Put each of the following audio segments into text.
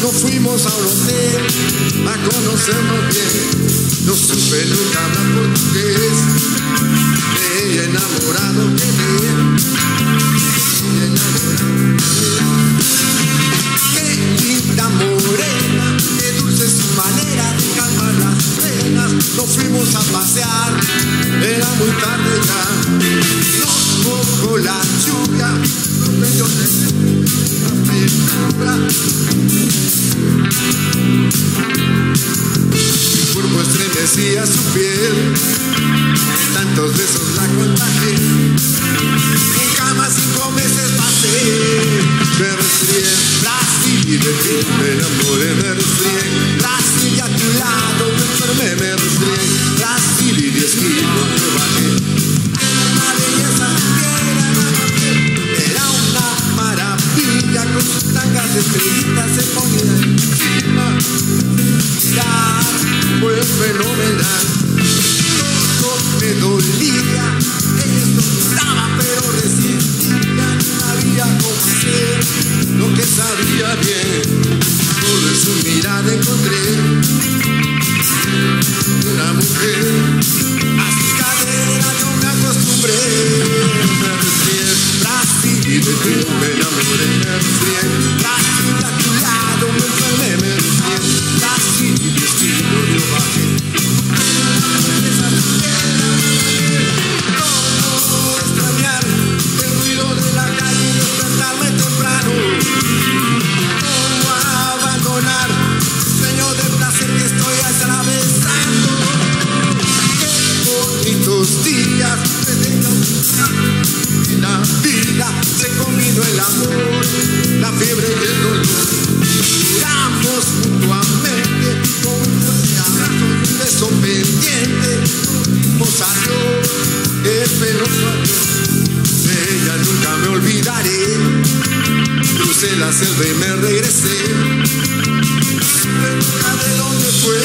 Nos fuimos a un hotel a conocernos bien. No supe nunca hablar portugués. De ella enamorado quedé. Qué linda morena, qué dulce su manera de calmar las penas. Nos fuimos a pasear, era muy tarde ya. Nos mojó la lluvia, los bellos de la película. Mi cuerpo estremecía su piel, tantos besos la contagié. En cama 5 meses pasé, me resfrié en Brasil y de ti me enamoré. Me resfrié en Brasil y a tu lado me enfermé. Me resfrié en Brasil y 10 kilos me bajé. Era una belleza de piel, era una maravilla. Con sus tangas de estrellitas se ponía fenomenal. Todo me dolía, ella estaba pero resistía, no sabía cómo hacer lo que sabía bien. Todo en su mirada encontré una mujer, a sus caderas yo me acostumbré. Me resfrié, Brasil, y de ti me enamoré. Me resfrié, Brasil, a tu lado me enfermé. Me resfrié, Brasil, y destino yo bajé. La selva y me regresé, nunca de dónde fue.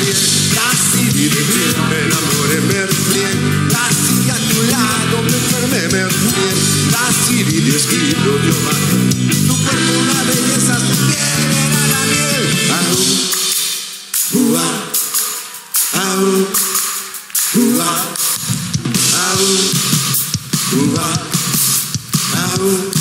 Me resfrié, Brasil, y de ti me enamoré. Me resfrié, Brasil, y a tu lado me enfermé. Me resfrié, Brasil, y 10 kilos yo bajé. Tu cuerpo una belleza, tu piel era la miel. Au, au, au, au, au, au, au.